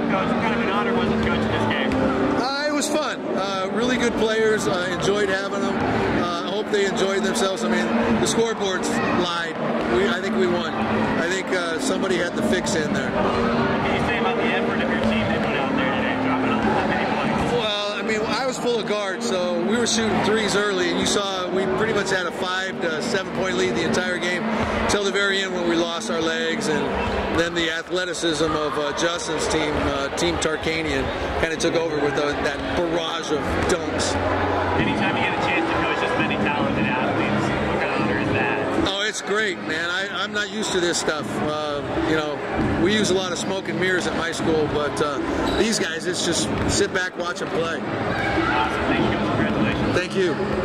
right, Coach. What kind of an honor was it coaching this game? It was fun. Really good players. I enjoyed having them. I hope they enjoyed themselves. I mean, the scoreboards lied. I think we won. I think somebody had the fix in there. What can you say about the effort of your team they put out there today, dropping off that many points? Well, I mean, I was full of guards, so we were shooting threes early, and you saw we pretty much had a 5- to 7-point lead the entire game till the very end when we lost our legs, and then the athleticism of Justin's team, Team Tarkanian, kind of took over with that barrage of dunks. Anytime you get a chance to coach this many talented athletes, what kind of honor is that? Oh, it's great, man. I'm not used to this stuff. You know, we use a lot of smoke and mirrors at my school, but these guys, it's just sit back, watch them play. Awesome. Thank you. Congratulations. Thank you.